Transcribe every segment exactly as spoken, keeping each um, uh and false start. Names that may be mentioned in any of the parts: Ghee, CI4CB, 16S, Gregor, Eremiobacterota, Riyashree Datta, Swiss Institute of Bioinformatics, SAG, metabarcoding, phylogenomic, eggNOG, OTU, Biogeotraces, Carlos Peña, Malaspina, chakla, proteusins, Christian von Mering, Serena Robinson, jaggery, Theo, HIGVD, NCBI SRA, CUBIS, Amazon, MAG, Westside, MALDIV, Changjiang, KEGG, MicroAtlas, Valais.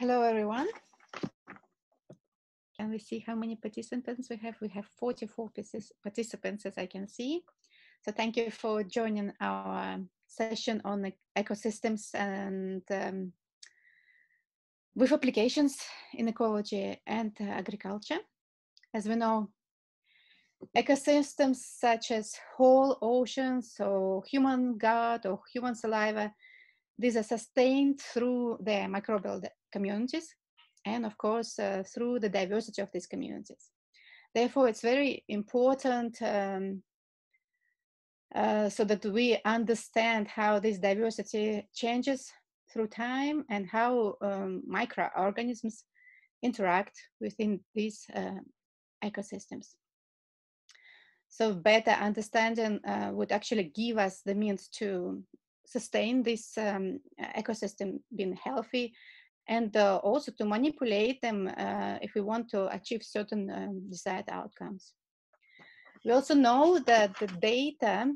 Hello, everyone. Can we see how many participants we have? We have forty-four participants, as I can see. So thank you for joining our session on ecosystems and um, with applications in ecology and uh, agriculture. As we know, ecosystems such as whole oceans or human gut or human saliva, these are sustained through the microbial communities and, of course, uh, through the diversity of these communities. Therefore, it's very important um, uh, so that we understand how this diversity changes through time and how um, microorganisms interact within these uh, ecosystems. So better understanding uh, would actually give us the means to sustain this um, ecosystem being healthy, and uh, also to manipulate them uh, if we want to achieve certain um, desired outcomes. We also know that the data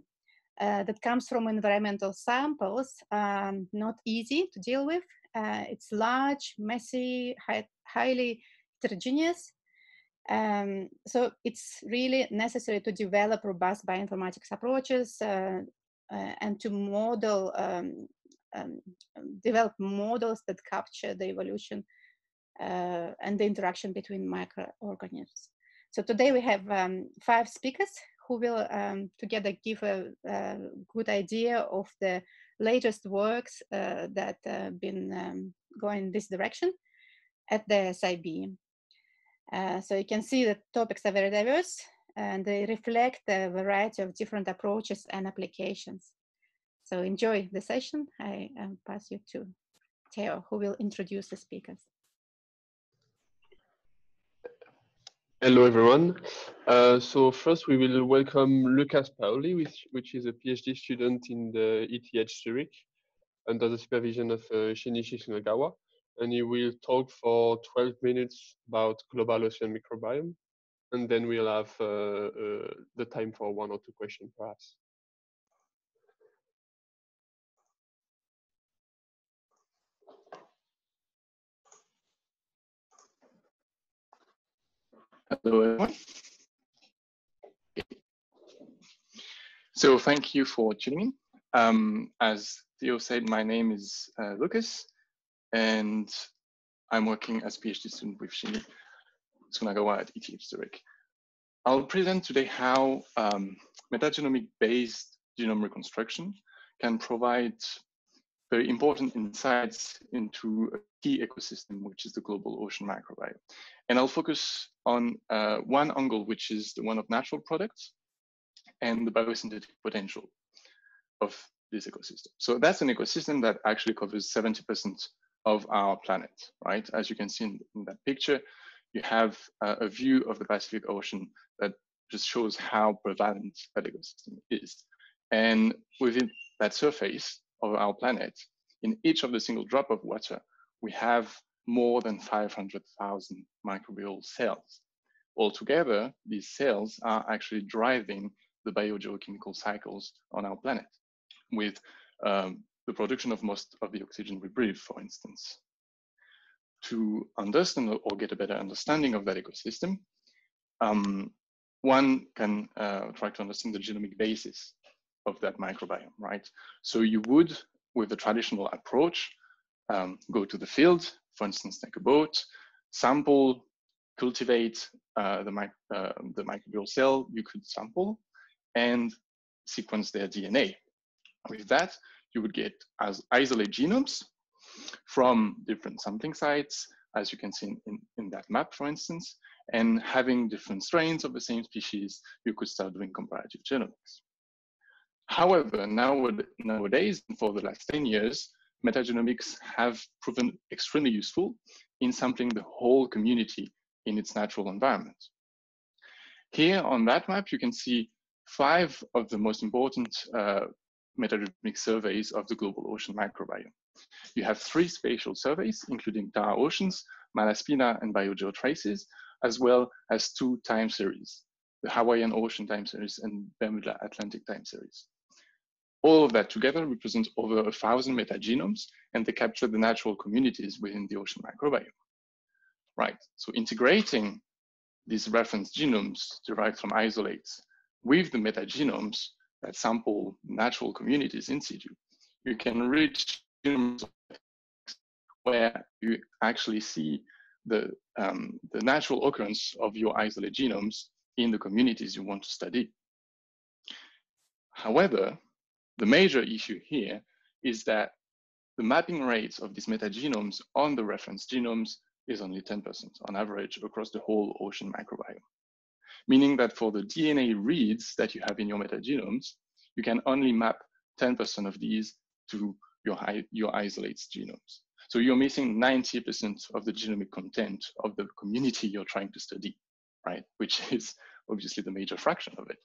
uh, that comes from environmental samples are not easy to deal with. Uh, it's large, messy, high, highly heterogeneous. Um, so it's really necessary to develop robust bioinformatics approaches uh, uh, and to model um, Um, develop models that capture the evolution uh, and the interaction between microorganisms. So today we have um, five speakers who will um, together give a, a good idea of the latest works uh, that have uh, been um, going this direction at the S I B. Uh, so you can see the topics are very diverse and they reflect a variety of different approaches and applications. So enjoy the session. I um, pass you to Theo, who will introduce the speakers. Hello, everyone. Uh, so first, we will welcome Lucas Paoli, which, which is a PhD student in the E T H Zurich under the supervision of uh, Shinichi Sunagawa. And he will talk for twelve minutes about global ocean microbiome. And then we'll have uh, uh, the time for one or two questions, perhaps. Hello, everyone. So thank you for tuning in. Um, as Theo said, my name is uh, Lucas, and I'm working as a PhD student with Shinichi Sunagawa at E T H Zurich. I'll present today how um, metagenomic-based genome reconstruction can provide very important insights into a key ecosystem, which is the global ocean microbiome. And I'll focus on uh, one angle, which is the one of natural products and the biosynthetic potential of this ecosystem. So that's an ecosystem that actually covers seventy percent of our planet, right? As you can see in, in that picture, you have uh, a view of the Pacific Ocean that just shows how prevalent that ecosystem is. And within that surface of our planet, in each of the single drop of water, we have more than five hundred thousand microbial cells. Altogether, these cells are actually driving the biogeochemical cycles on our planet with um, the production of most of the oxygen we breathe, for instance. To understand or get a better understanding of that ecosystem, um, one can uh, try to understand the genomic basis of that microbiome, right? So you would, with the traditional approach, um, go to the field, for instance, take a boat, sample, cultivate uh, the, mic uh, the microbial cell you could sample, and sequence their D N A. With that, you would get as isolate genomes from different sampling sites, as you can see in, in, in that map, for instance, and having different strains of the same species, you could start doing comparative genomics. However, nowadays, for the last ten years, metagenomics have proven extremely useful in sampling the whole community in its natural environment. Here on that map, you can see five of the most important uh, metagenomic surveys of the global ocean microbiome. You have three spatial surveys, including Tara Oceans, Malaspina, and Biogeotraces, as well as two time series, the Hawaiian Ocean Time Series and Bermuda Atlantic Time Series. All of that together represents over a thousand metagenomes and they capture the natural communities within the ocean microbiome. Right, so integrating these reference genomes derived from isolates with the metagenomes that sample natural communities in situ, you can reach genomes where you actually see the, um, the natural occurrence of your isolate genomes in the communities you want to study. However, the major issue here is that the mapping rates of these metagenomes on the reference genomes is only ten percent on average across the whole ocean microbiome, meaning that for the D N A reads that you have in your metagenomes, you can only map ten percent of these to your, your isolates genomes. So you're missing ninety percent of the genomic content of the community you're trying to study, right? Which is obviously the major fraction of it.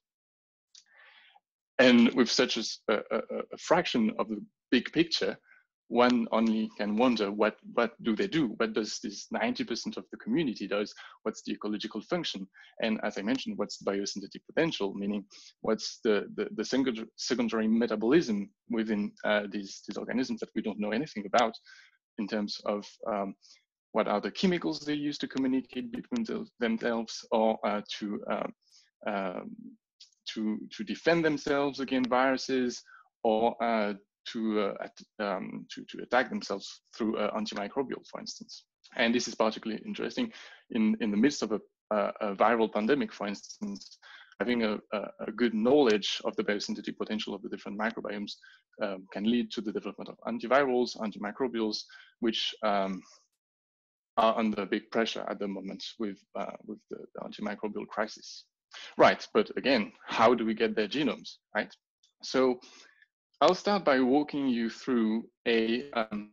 And with such a, a, a fraction of the big picture, one only can wonder what, what do they do? What does this ninety percent of the community does? What's the ecological function? And as I mentioned, what's the biosynthetic potential? Meaning what's the, the, the secondary metabolism within uh, these, these organisms that we don't know anything about in terms of um, what are the chemicals they use to communicate between those, themselves or uh, to, um, um, to, to defend themselves against viruses or uh, To, uh, at, um, to, to attack themselves through uh, antimicrobial, for instance. And this is particularly interesting in, in the midst of a, uh, a viral pandemic, for instance. Having a, a good knowledge of the biosynthetic potential of the different microbiomes um, can lead to the development of antivirals, antimicrobials, which um, are under big pressure at the moment with, uh, with the, the antimicrobial crisis. Right, but again, how do we get their genomes, right? So, I'll start by walking you through a um,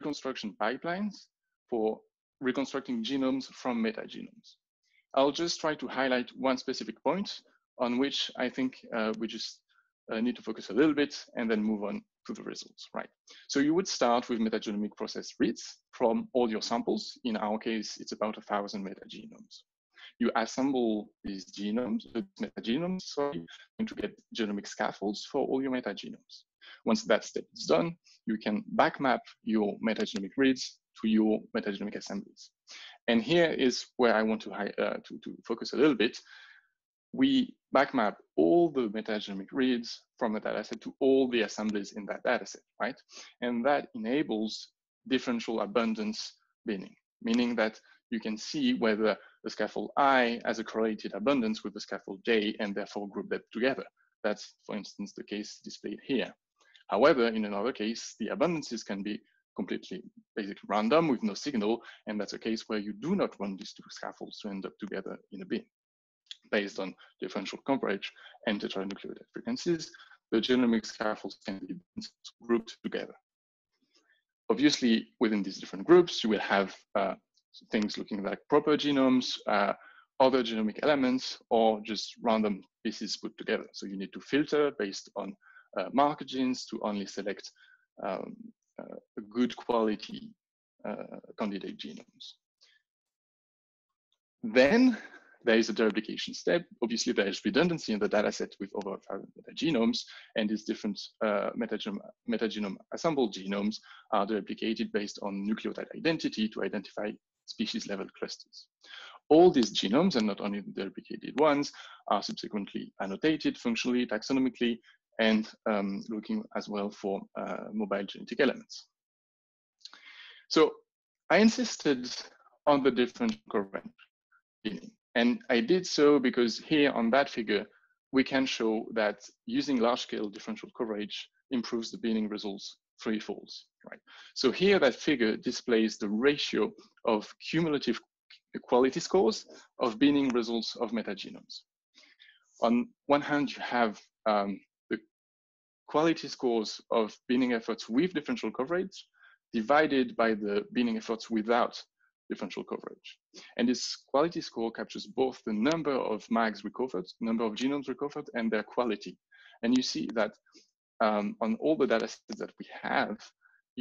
reconstruction pipelines for reconstructing genomes from metagenomes. I'll just try to highlight one specific point on which I think uh, we just uh, need to focus a little bit and then move on to the results, right? So you would start with metagenomic process reads from all your samples. In our case, it's about a thousand metagenomes. You assemble these genomes, metagenomes, sorry, to get genomic scaffolds for all your metagenomes. Once that step is done, you can backmap your metagenomic reads to your metagenomic assemblies. And here is where I want to, uh, to, to focus a little bit. We backmap all the metagenomic reads from a dataset to all the assemblies in that dataset, right? And that enables differential abundance binning, meaning that you can see whether the scaffold I has a correlated abundance with the scaffold J and therefore group them together. That's, for instance, the case displayed here. However, in another case, the abundances can be completely basically random with no signal, and that's a case where you do not want these two scaffolds to end up together in a bin. Based on differential coverage and tetranucleotide frequencies, the genomic scaffolds can be grouped together. Obviously, within these different groups, you will have uh, things looking like proper genomes, uh, other genomic elements, or just random pieces put together. So you need to filter based on uh, marker genes to only select um, uh, good quality uh, candidate genomes. Then there is a duplication step. Obviously, there is redundancy in the dataset with over five hundred metagenomes, and these different uh, metagenome, metagenome assembled genomes are duplicated based on nucleotide identity to identify species-level clusters. All these genomes, and not only the duplicated ones, are subsequently annotated functionally, taxonomically, and um, looking as well for uh, mobile genetic elements. So I insisted on the different current binning, and I did so because here on that figure, we can show that using large-scale differential coverage improves the binning results threefold, right? So here that figure displays the ratio of cumulative quality scores of binning results of metagenomes. On one hand, you have um, the quality scores of binning efforts with differential coverage divided by the binning efforts without differential coverage. And this quality score captures both the number of mags recovered, number of genomes recovered, and their quality. And you see that Um, on all the data sets that we have,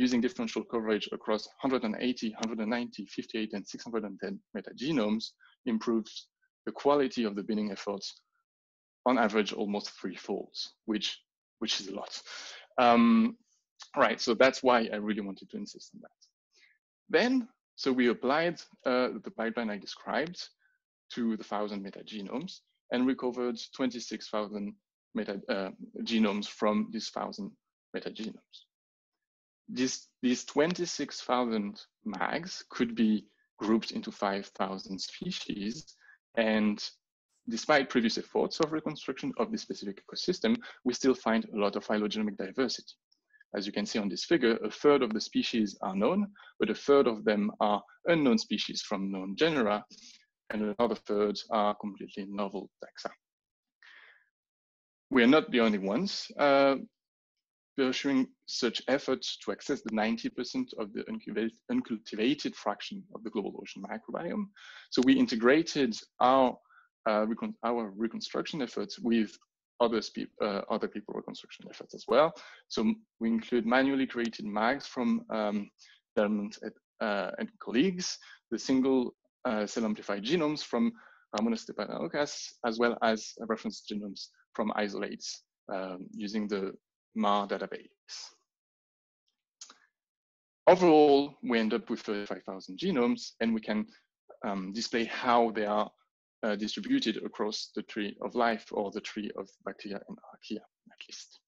using differential coverage across one hundred eighty, one hundred ninety, fifty-eight, and six hundred ten metagenomes improves the quality of the binning efforts on average almost three folds, which, which is a lot. Um, right, so that's why I really wanted to insist on that. Then, so we applied uh, the pipeline I described to the thousand metagenomes and recovered twenty-six thousand meta uh, genomes from these thousand metagenomes. This, these twenty-six thousand mags could be grouped into five thousand species, and despite previous efforts of reconstruction of this specific ecosystem, we still find a lot of phylogenetic diversity. As you can see on this figure, a third of the species are known, but a third of them are unknown species from known genera, and another third are completely novel taxa. We are not the only ones uh, pursuing such efforts to access the ninety percent of the uncultivated, uncultivated fraction of the global ocean microbiome. So we integrated our, uh, recon our reconstruction efforts with other, uh, other people reconstruction efforts as well. So we include manually created mags from um, Delmont uh, and colleagues, the single uh, cell amplified genomes from Ramones Stepanokas, as well as reference genomes from isolates um, using the M A R database. Overall, we end up with thirty-five thousand genomes, and we can um, display how they are uh, distributed across the tree of life, or the tree of bacteria and archaea, at least.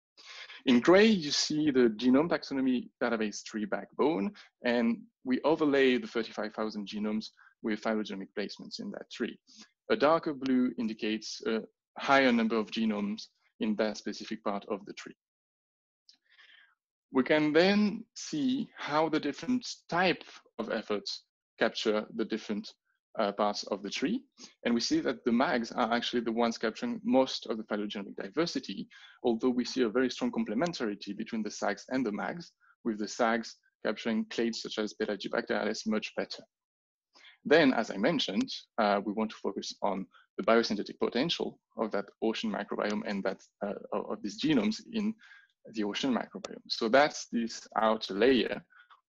In gray, you see the genome taxonomy database tree backbone, and we overlay the thirty-five thousand genomes with phylogenomic placements in that tree. A darker blue indicates a higher number of genomes in that specific part of the tree. We can then see how the different type of efforts capture the different uh, parts of the tree. And we see that the mags are actually the ones capturing most of the phylogenetic diversity, although we see a very strong complementarity between the sags and the mags, with the sags capturing clades such as Bermuda Atlantic much better. Then, as I mentioned, uh, we want to focus on the biosynthetic potential of that ocean microbiome and that uh, of these genomes in the ocean microbiome. So that's this outer layer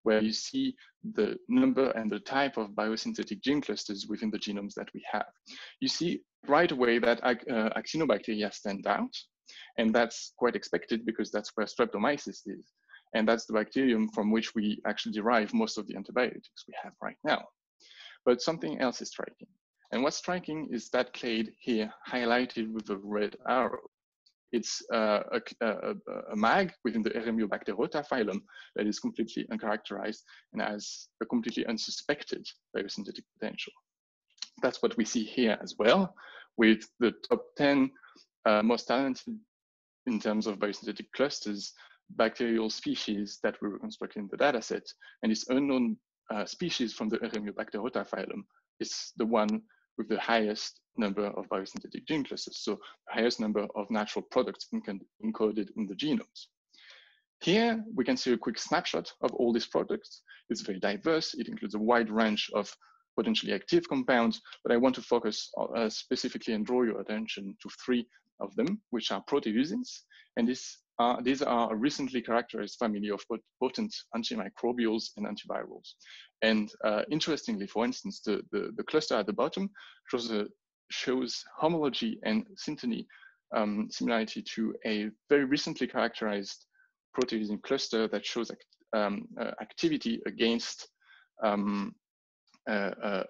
where you see the number and the type of biosynthetic gene clusters within the genomes that we have. You see right away that uh, actinobacteria stand out, and that's quite expected because that's where streptomyces is, and that's the bacterium from which we actually derive most of the antibiotics we have right now. But something else is striking, and what's striking is that clade here highlighted with a red arrow. It's uh, a, a, a mag within the Eremiobacterota phylum that is completely uncharacterized and has a completely unsuspected biosynthetic potential. That's what we see here as well, with the top ten uh, most talented in terms of biosynthetic clusters, bacterial species that we reconstruct in the dataset. And this unknown uh, species from the Eremiobacterota phylum is the one with the highest number of biosynthetic gene clusters, so the highest number of natural products encoded in the genomes. Here, we can see a quick snapshot of all these products. It's very diverse. It includes a wide range of potentially active compounds, but I want to focus uh, specifically and draw your attention to three of them, which are proteusins, and this are, these are a recently characterized family of potent antimicrobials and antivirals. And uh, interestingly, for instance, the, the, the cluster at the bottom shows a shows homology and synteny um, similarity to a very recently characterized proteasome cluster that shows act, um, uh, activity against um, uh, uh,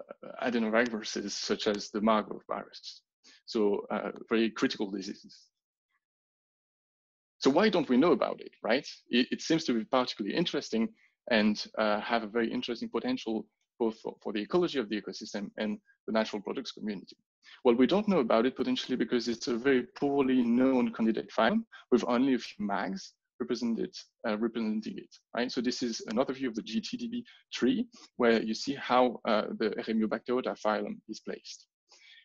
adenoviruses such as the Marburg virus. So uh, very critical diseases. So why don't we know about it, right? It, it seems to be particularly interesting and uh, have a very interesting potential both for, for the ecology of the ecosystem and the natural products community. Well, we don't know about it potentially because it's a very poorly known candidate phylum with only a few mags represented, uh, representing it, right? So this is another view of the G T D B tree where you see how uh, the Eremiobacterota phylum is placed.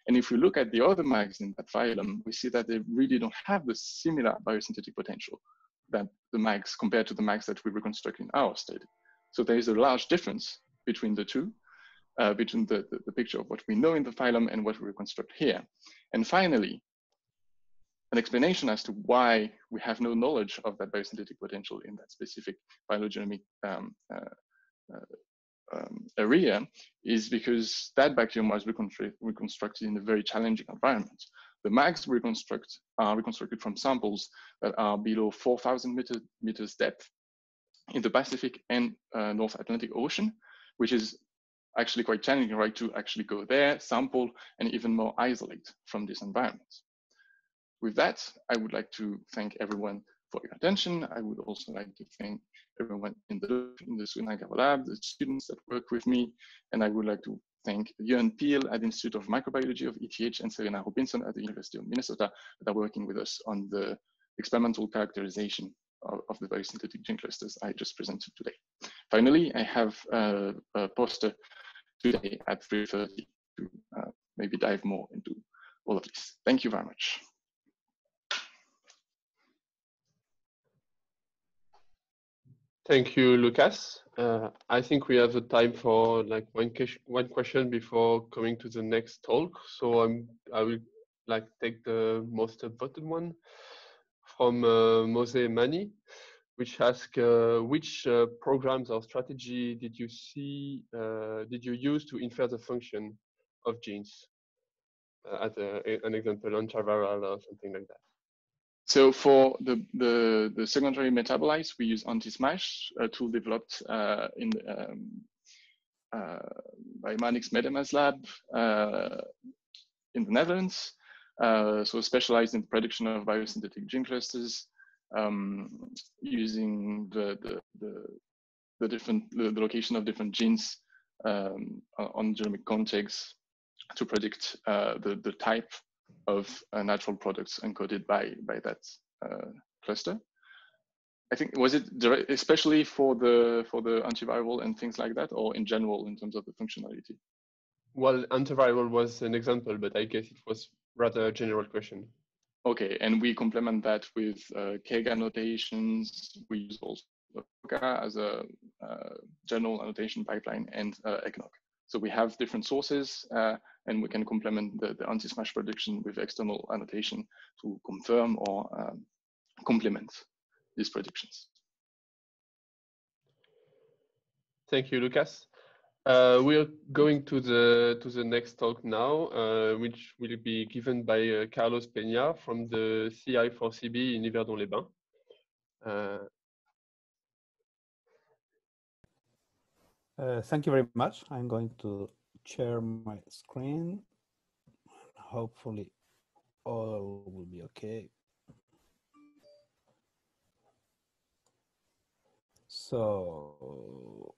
And if we look at the other mags in that phylum, we see that they really don't have the similar biosynthetic potential that the mags compared to the mags that we reconstruct in our study. So there is a large difference between the two, uh, between the, the, the picture of what we know in the phylum and what we reconstruct here. And finally, an explanation as to why we have no knowledge of that biosynthetic potential in that specific phylogenomic um, uh, uh, um, area is because that bacterium was reconstru reconstructed in a very challenging environment. The mags reconstruct are reconstructed from samples that are below four thousand meter, meters depth, in the Pacific and uh, North Atlantic Ocean, which is actually quite challenging, right, to actually go there, sample, and even more isolate from this environment. With that, I would like to thank everyone for your attention. I would also like to thank everyone in the, in the Sunagawa lab, the students that work with me, and I would like to thank Jørn Piel at the Institute of Microbiology of E T H and Serena Robinson at the University of Minnesota that are working with us on the experimental characterization of, of the biosynthetic gene clusters I just presented today. Finally, I have uh, a poster today at three thirty to uh, maybe dive more into all of this. Thank you very much. Thank you, Lucas. Uh, I think we have the time for like one, one question before coming to the next talk. So I'm, I will like take the most voted one from uh, Mose Mani, which asks, uh, which uh, programs or strategy did you see, uh, did you use to infer the function of genes? Uh, as a, an example, antiviral or something like that. So for the, the, the secondary metabolites, we use antiSMASH, a tool developed uh, in, um, uh, by Manix Medema's lab uh, in the Netherlands, uh, so specialized in the production of biosynthetic gene clusters um, using the, the, the, the different the, the location of different genes um, on genomic context to predict uh, the, the type of uh, natural products encoded by by that uh, cluster. I think was it direct, especially for the for the antiviral and things like that, or in general in terms of the functionality? Well, antiviral was an example, but I guess it was rather a general question. Okay, and we complement that with uh, KEGG annotations. We use also as a uh, general annotation pipeline and uh, eggNOG. So we have different sources, uh, and we can complement the, the anti-smash prediction with external annotation to confirm or um, complement these predictions. Thank you, Lucas. Uh, we are going to the to the next talk now, uh, which will be given by uh, Carlos Peña from the C I four C B in Yverdon-Les-Bains. Uh, Uh, thank you very much. I'm going to share my screen. Hopefully all will be okay. So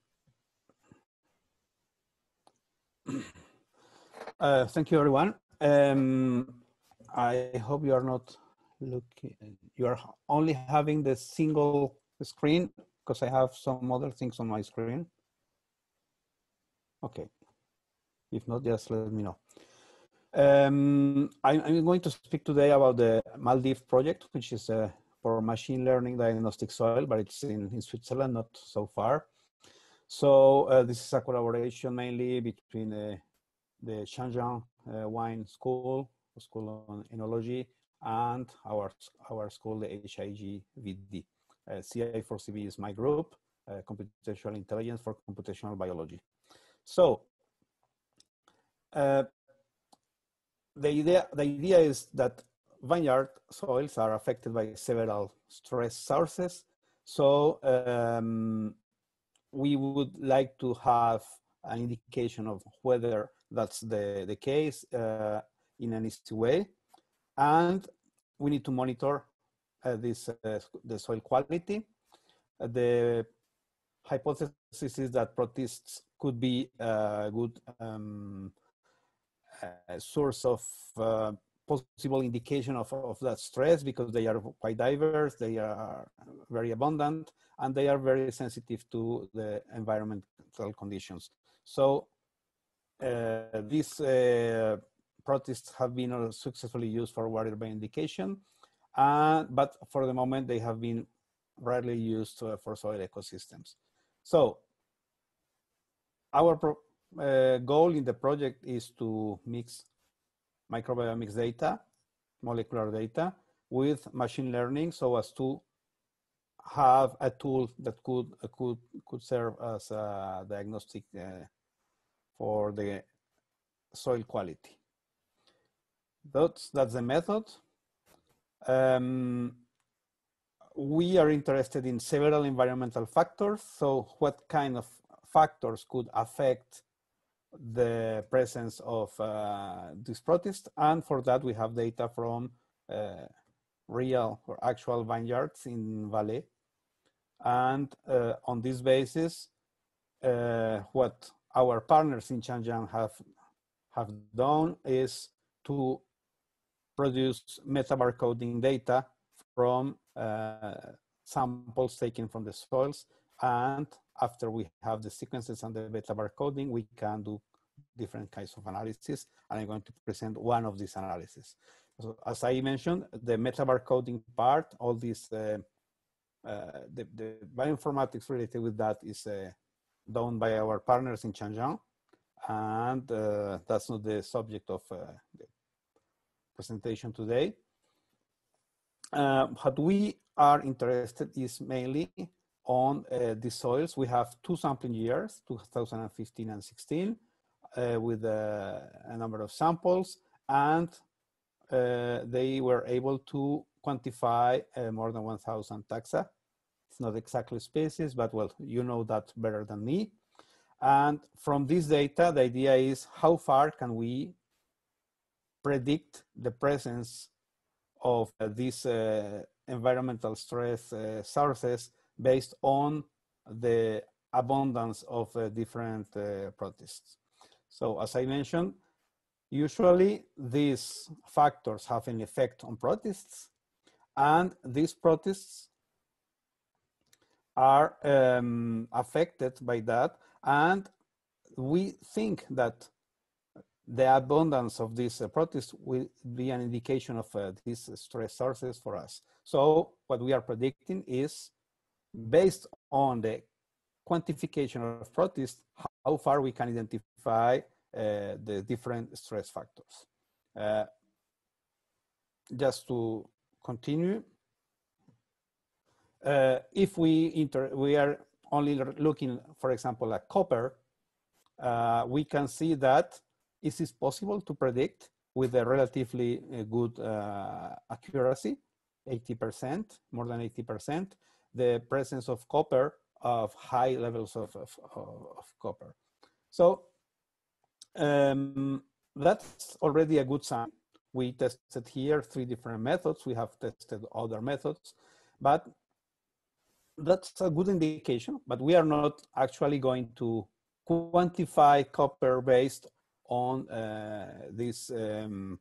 uh, thank you everyone. Um, I hope you are not looking, you are only having the single screen because I have some other things on my screen. Okay, if not, just let me know. Um, I, I'm going to speak today about the MALDIV project, which is uh, for machine learning diagnostic soil, but it's in, in Switzerland, not so far. So uh, this is a collaboration mainly between uh, the Changjiang uh, Wine School, School on Enology, and our, our school, the H I G V D. Uh, C I four C B is my group, uh, Computational Intelligence for Computational Biology. So uh, the idea the idea is that vineyard soils are affected by several stress sources. So um, we would like to have an indication of whether that's the, the case uh, in an easy way. And we need to monitor uh, this uh, the soil quality. Uh, the hypothesis is that protists could be a good um, a source of uh, possible indication of, of that stress because they are quite diverse, they are very abundant, and they are very sensitive to the environmental conditions. So uh, these uh, protists have been successfully used for water-based indication, uh, but for the moment they have been rarely used uh, for soil ecosystems. So our pro uh, goal in the project is to mix microbiomics data, molecular data, with machine learning so as to have a tool that could uh, could could serve as a diagnostic uh, for the soil quality. That's that's the method. Um, we are interested in several environmental factors. So what kind of factors could affect the presence of uh, this protist? And for that, we have data from uh, real or actual vineyards in Valais. And uh, on this basis, uh, what our partners in Changjiang have, have done is to produce metabarcoding data from uh, samples taken from the soils. And after we have the sequences and the metabarcoding, we can do different kinds of analysis. And I'm going to present one of these analyses. So as I mentioned, the metabarcoding part, all these, uh, uh, the, the bioinformatics related with that is uh, done by our partners in Changjiang. And uh, that's not the subject of uh, the presentation today. Uh, what we are interested is mainly on uh, the soils. We have two sampling years, two thousand fifteen and sixteen, uh, with uh, a number of samples, and uh, they were able to quantify uh, more than one thousand taxa. It's not exactly species, but well, you know that better than me. And from this data, the idea is how far can we predict the presence of uh, these uh, environmental stress uh, sources based on the abundance of uh, different uh, protists. So as I mentioned, usually these factors have an effect on protists, and these protists are um, affected by that. And we think that the abundance of these uh, protists will be an indication of uh, these stress sources for us. So what we are predicting is, based on the quantification of protists, how far we can identify uh, the different stress factors. Uh, just to continue, uh, if we inter we are only looking, for example, at copper, uh, we can see that it is possible to predict with a relatively good uh, accuracy, eighty percent, more than eighty percent. The presence of copper, of high levels of, of, of copper. So um, that's already a good sign. We tested here three different methods. We have tested other methods, but that's a good indication, but we are not actually going to quantify copper based on uh, this um,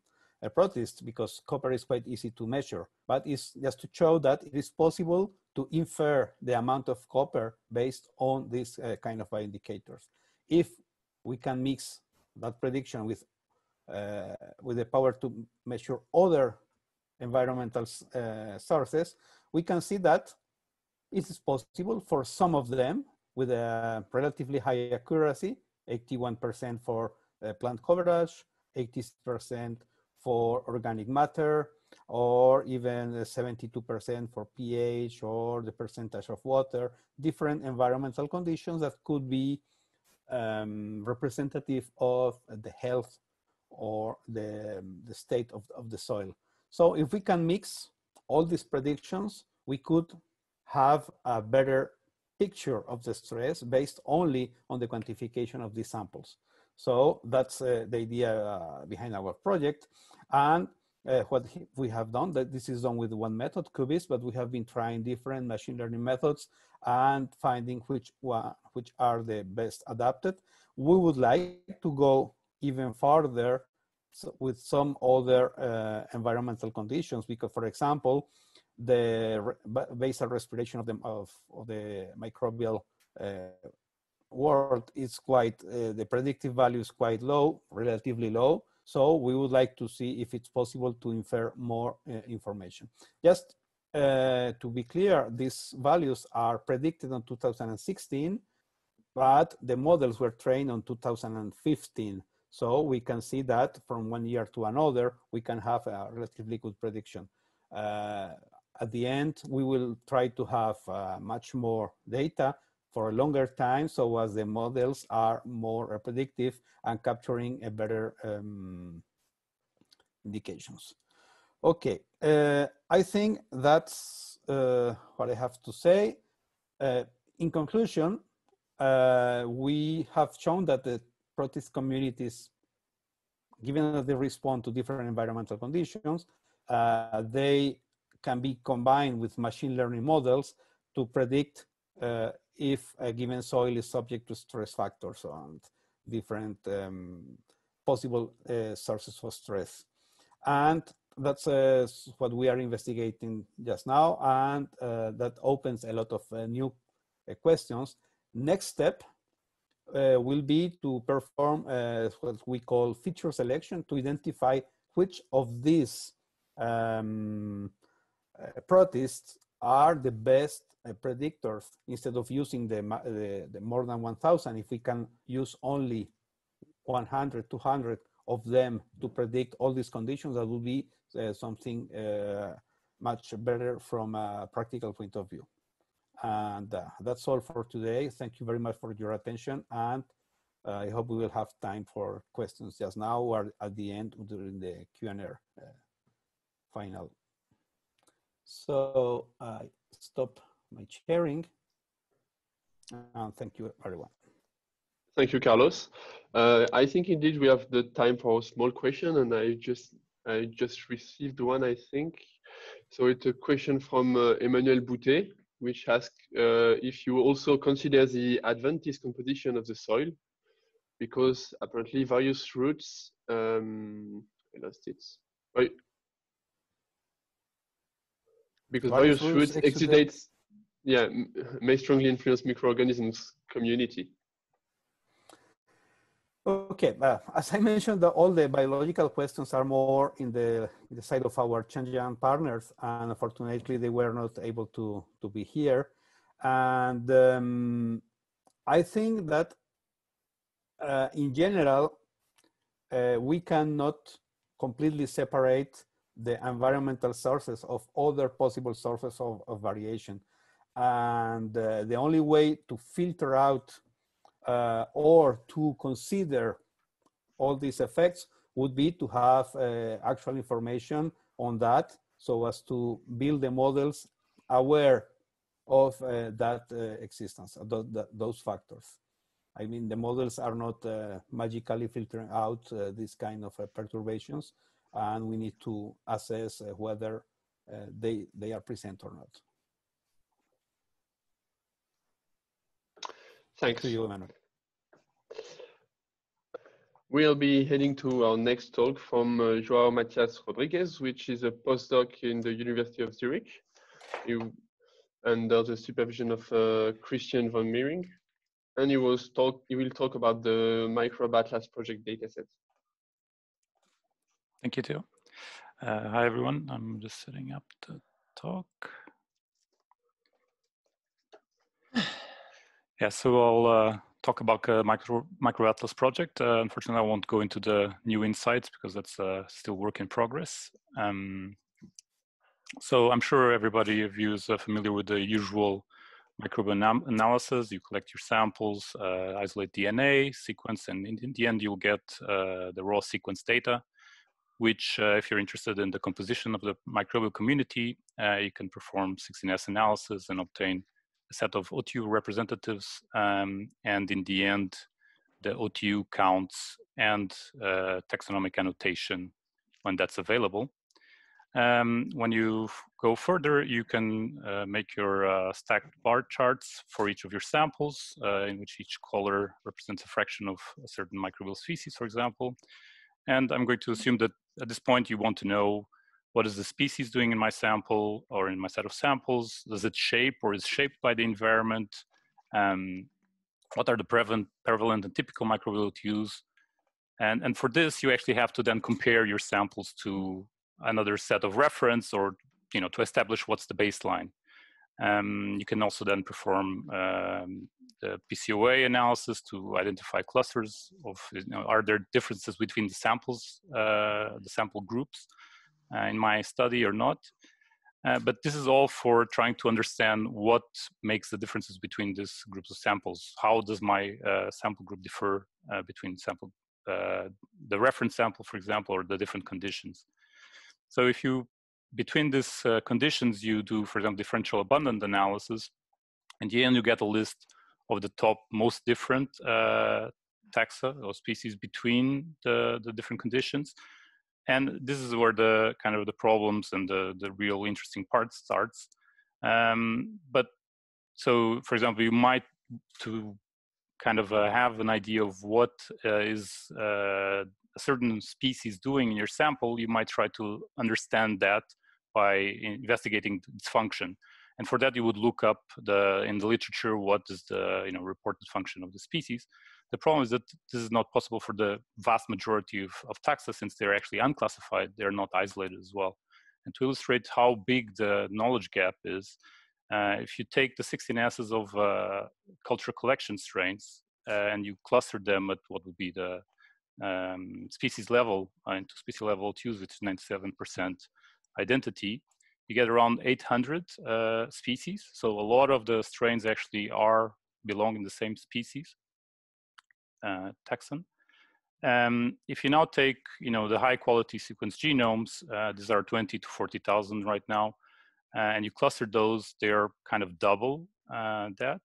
protist, because copper is quite easy to measure, but it's just to show that it is possible to infer the amount of copper based on this uh, kind of bioindicators. If we can mix that prediction with, uh, with the power to measure other environmental uh, sources, we can see that it is possible for some of them with a relatively high accuracy, eighty-one percent for uh, plant coverage, eighty percent for organic matter, or even seventy-two percent for pH or the percentage of water, different environmental conditions that could be um, representative of the health or the, the state of, of the soil. So if we can mix all these predictions, we could have a better picture of the stress based only on the quantification of these samples. So that's uh, the idea uh, behind our project. And Uh, what we have done, that this is done with one method, CUBIS, but we have been trying different machine learning methods and finding which one, which are the best adapted. We would like to go even further with some other uh, environmental conditions, because, for example, the re basal respiration of the, of, of the microbial uh, world is quite, uh, the predictive value is quite low, relatively low. So we would like to see if it's possible to infer more uh, information. Just uh, to be clear, these values are predicted on two thousand sixteen, but the models were trained on two thousand fifteen. So we can see that from one year to another, we can have a relatively good prediction. Uh, at the end, we will try to have uh, much more data for a longer time, so as the models are more predictive and capturing a better um, indications. Okay, uh, I think that's uh, what I have to say. Uh, in conclusion, uh, we have shown that the protist communities, given that they respond to different environmental conditions, uh, they can be combined with machine learning models to predict uh, if a given soil is subject to stress factors and different um, possible uh, sources of stress. And that's uh, what we are investigating just now. And uh, that opens a lot of uh, new uh, questions. Next step uh, will be to perform uh, what we call feature selection to identify which of these um, uh, protists are the best uh, predictors. Instead of using the, the, the more than one thousand, if we can use only one hundred, two hundred of them to predict all these conditions, that would be uh, something uh, much better from a practical point of view. And uh, that's all for today. Thank you very much for your attention. And uh, I hope we will have time for questions just now or at the end during the Q and A uh, final. So I uh, stop my sharing. And thank you, everyone. Thank you, Carlos. Uh, I think indeed we have the time for a small question, and I just I just received one, I think. So it's a question from uh, Emmanuel Boutet, which asks uh, if you also consider the adventitious composition of the soil, because apparently various roots. Um, I lost it. Right. Because various, various roots, roots exudates, yeah, may strongly influence microorganisms community. Okay, uh, as I mentioned, the, all the biological questions are more in the, in the side of our Changjiang partners, and unfortunately they were not able to, to be here. And um, I think that uh, in general, uh, we cannot completely separate the environmental sources of other possible sources of, of variation. And uh, the only way to filter out Uh, or to consider all these effects would be to have uh, actual information on that, so as to build the models aware of uh, that uh, existence, th th those factors. I mean, the models are not uh, magically filtering out uh, this kind of uh, perturbations, and we need to assess uh, whether uh, they, they are present or not. Thanks to you, Emmanuel. We'll be heading to our next talk from uh, João Matias Rodrigues, which is a postdoc in the University of Zurich, he, under the supervision of uh, Christian von Mering, and he will talk. He will talk about the MicroAtlas project dataset. Thank you, Theo. Uh, hi, everyone. I'm just setting up the talk. Yeah, so I'll uh, talk about the uh, micro, MicroAtlas project. Uh, unfortunately, I won't go into the new insights because that's uh, still work in progress. Um, so I'm sure everybody of you is uh, familiar with the usual microbiome analysis. You collect your samples, uh, isolate D N A, sequence, and in the end, you'll get uh, the raw sequence data, which uh, if you're interested in the composition of the microbial community, uh, you can perform sixteen S analysis and obtain set of O T U representatives, um, and in the end, the O T U counts and uh, taxonomic annotation when that's available. Um, when you go further, you can uh, make your uh, stacked bar charts for each of your samples, uh, in which each color represents a fraction of a certain microbial species, for example. And I'm going to assume that at this point, you want to know, what is the species doing in my sample or in my set of samples? Does it shape or is shaped by the environment? Um, what are the prevalent, prevalent and typical microbial O T Us? And, and for this, you actually have to then compare your samples to another set of reference, or you know, to establish what's the baseline. Um, you can also then perform um, the P C O A analysis to identify clusters of, you know, are there differences between the samples, uh, the sample groups? Uh, in my study or not. Uh, but this is all for trying to understand what makes the differences between these groups of samples. How does my uh, sample group differ uh, between sample, uh, the reference sample, for example, or the different conditions? So if you between these uh, conditions, you do, for example, differential abundant analysis. And then you get a list of the top most different uh, taxa or species between the, the different conditions. And this is where the kind of the problems and the, the real interesting part starts. Um, but so, for example, you might to kind of uh, have an idea of what uh, is uh, a certain species doing in your sample, you might try to understand that by investigating its function. And for that, you would look up the, in the literature, what is the you know, reported function of the species. The problem is that this is not possible for the vast majority of, of taxa, since they're actually unclassified, they're not isolated as well. And to illustrate how big the knowledge gap is, uh, if you take the sixteen asses of uh, culture collection strains uh, and you cluster them at what would be the um, species level uh, into species level L T Us, which is ninety-seven percent identity, you get around eight hundred uh, species. So a lot of the strains actually are belong in the same species uh, taxon. Um, if you now take, you know, the high quality sequence genomes, uh, these are twenty to forty thousand right now, uh, and you cluster those, they're kind of double uh, that.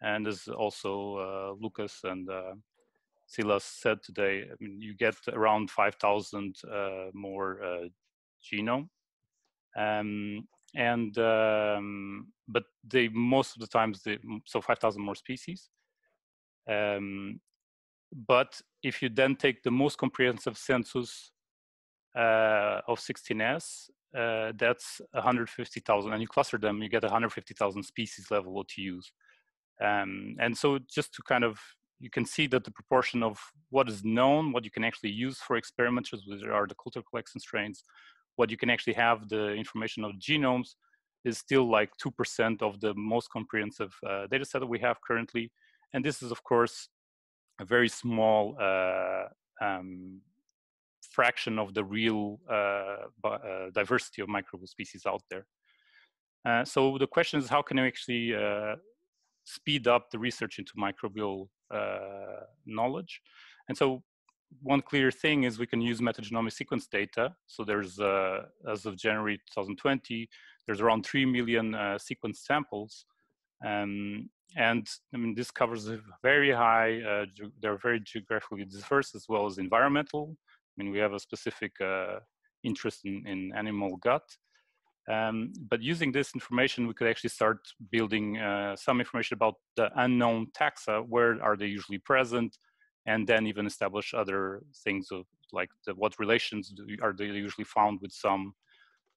And as also uh, Lucas and uh, Silas said today, I mean, you get around five thousand uh, more uh, genome. Um, and, um, but they, most of the times, they, so five thousand more species. Um, But if you then take the most comprehensive census uh, of sixteen S, uh, that's one hundred fifty thousand, and you cluster them, you get one hundred fifty thousand species level O T Us. Um, and so just to kind of, you can see that the proportion of what is known, what you can actually use for experiments, which are the culture collection strains, what you can actually have the information of genomes is still like two percent of the most comprehensive uh, data set that we have currently. And this is, of course, a very small uh, um, fraction of the real uh, uh, diversity of microbial species out there. Uh, so the question is, how can we actually uh, speed up the research into microbial uh, knowledge? And so one clear thing is we can use metagenomic sequence data. So there's, uh, as of January two thousand twenty, there's around three million uh, sequence samples. Um, and I mean, this covers a very high, uh, they're very geographically diverse as well as environmental. I mean, we have a specific uh, interest in, in animal gut. Um, but using this information, we could actually start building uh, some information about the unknown taxa, where are they usually present, and then even establish other things of like the, what relations do, are they usually found with some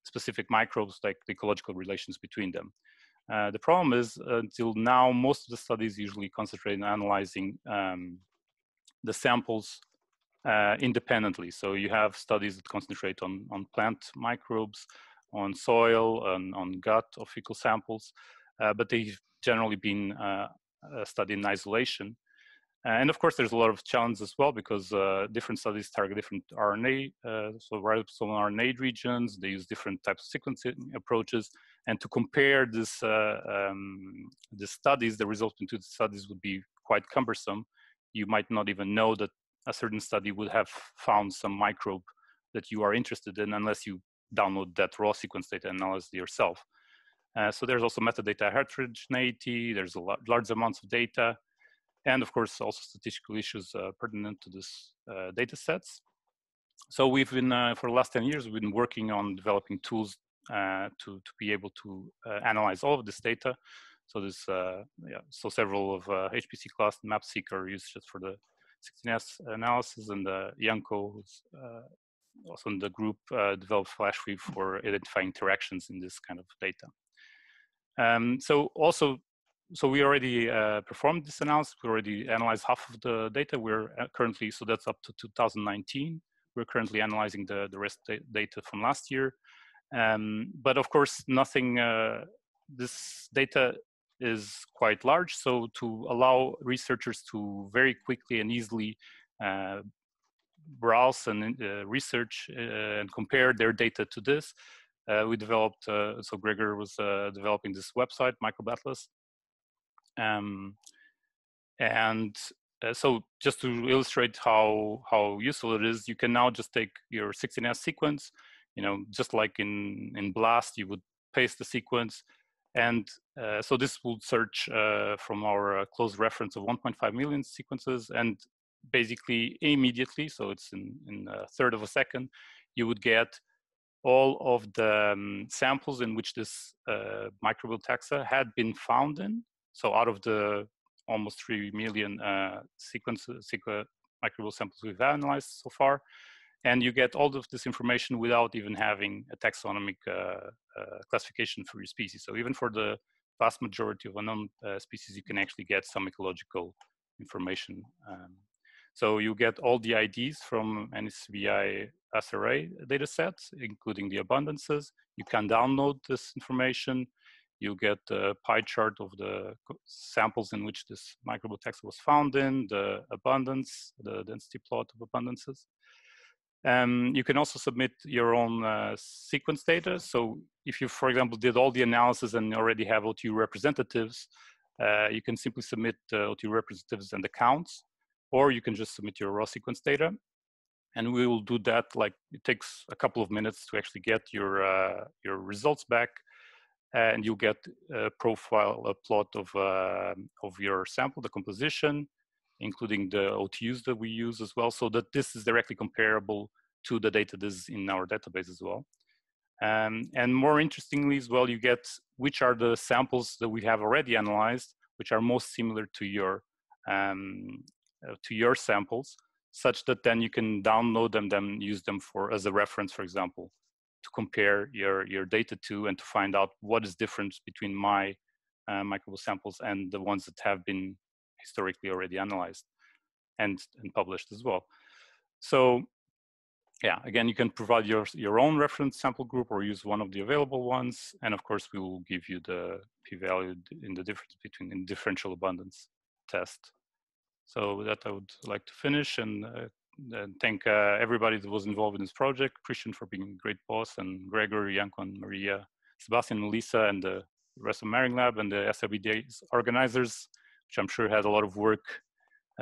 specific microbes, like the ecological relations between them. Uh, the problem is, uh, until now, most of the studies usually concentrate on analyzing um, the samples uh, independently. So you have studies that concentrate on, on plant microbes, on soil, on, on gut or fecal samples, uh, but they've generally been uh, studied in isolation. And of course, there's a lot of challenges as well, because uh, different studies target different R N A, uh, so ribosomal R N A regions, they use different types of sequencing approaches. And to compare this, uh, um, the studies, the results into the studies would be quite cumbersome. You might not even know that a certain study would have found some microbe that you are interested in unless you download that raw sequence data and analyze it yourself. Uh, so there's also metadata heterogeneity, there's a lot, large amounts of data, and of course also statistical issues uh, pertinent to this uh, data sets. So we've been, uh, for the last ten years, we've been working on developing tools Uh, to, to be able to uh, analyze all of this data. So there's uh, yeah, so several of uh, H P C class and MapSeq are used just for the sixteen S analysis, and uh, Yanko, who's uh, also in the group, uh, developed FlashWeave for identifying interactions in this kind of data. Um, so also, so we already uh, performed this analysis. We already analyzed half of the data. We're currently, so that's up to two thousand nineteen. We're currently analyzing the, the rest data from last year. Um, but of course, nothing, uh, this data is quite large. So to allow researchers to very quickly and easily uh, browse and uh, research uh, and compare their data to this, uh, we developed, uh, so Gregor was uh, developing this website, MicroAtlas. Um, and uh, so just to illustrate how, how useful it is, you can now just take your sixteen S sequence, you know, just like in, in BLAST, you would paste the sequence. And uh, so this would search uh, from our uh, closed reference of one point five million sequences, and basically immediately, so it's in, in a third of a second, you would get all of the um, samples in which this uh, microbial taxa had been found in. So out of the almost three million uh, sequence, sequ microbial samples we've analyzed so far. And you get all of this information without even having a taxonomic uh, uh, classification for your species. So even for the vast majority of unknown uh, species, you can actually get some ecological information. Um, so you get all the I Ds from N C B I S R A data sets, including the abundances. You can download this information. You get the pie chart of the samples in which this microbial taxa was found in, the abundance, the density plot of abundances. Um, you can also submit your own uh, sequence data. So if you, for example, did all the analysis and already have O T U representatives, uh, you can simply submit uh, O T U representatives and the counts, or you can just submit your raw sequence data. And we will do that, like, it takes a couple of minutes to actually get your, uh, your results back, and you get a profile, a plot of, uh, of your sample, the composition, including the O T Us that we use as well, so that this is directly comparable to the data that is in our database as well. Um, and more interestingly as well, you get which are the samples that we have already analyzed, which are most similar to your, um, uh, to your samples, such that then you can download them, then use them for as a reference, for example, to compare your, your data to and to find out what is different between my uh, microbial samples and the ones that have been historically already analyzed and, and published as well. So yeah, again, you can provide your, your own reference sample group or use one of the available ones. And of course, we will give you the p-value in the difference between in differential abundance test. So with that, I would like to finish and, uh, and thank uh, everybody that was involved in this project, Christian for being a great boss, and Gregor, Yanko, and Maria, Sebastian, Melissa, and the rest of Mering Lab and the S R B D organizers, which I'm sure had a lot of work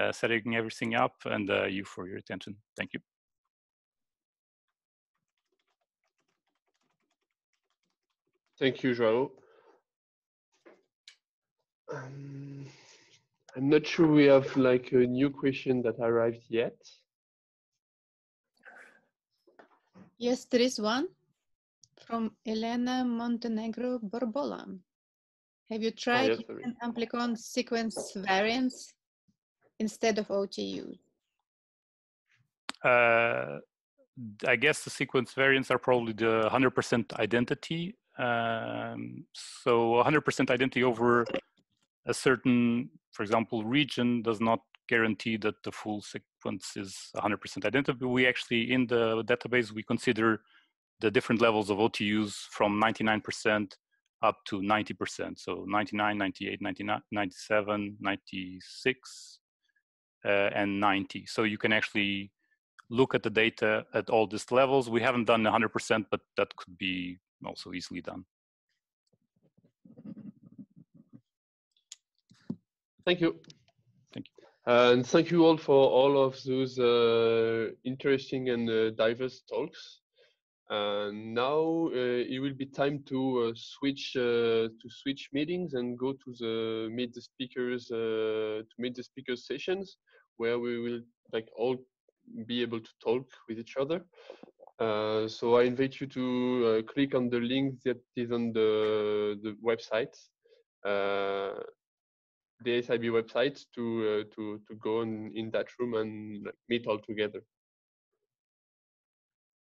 uh, setting everything up, and uh, you for your attention. Thank you. Thank you, João. Um, I'm not sure we have like a new question that arrived yet. Yes, there is one from Elena Montenegro Borbola. Have you tried oh, yes, amplicon sequence variants instead of O T U? Uh, I guess the sequence variants are probably the one hundred percent identity. Um, so one hundred percent identity over a certain, for example, region does not guarantee that the full sequence is one hundred percent identity. We actually, in the database, we consider the different levels of O T Us from ninety-nine percent up to ninety percent, so ninety-nine, ninety-eight, ninety-nine, ninety-seven, ninety-six, uh, and ninety. So you can actually look at the data at all these levels. We haven't done one hundred percent, but that could be also easily done. Thank you. Thank you. And thank you all for all of those uh, interesting and uh, diverse talks. And uh, now uh, it will be time to uh, switch uh, to switch meetings and go to the meet the speakers uh, to meet the speakers sessions, where we will like all be able to talk with each other. Uh, so I invite you to uh, click on the link that is on the the website, uh, the S I B website, to uh, to to go in, in that room and like, meet all together.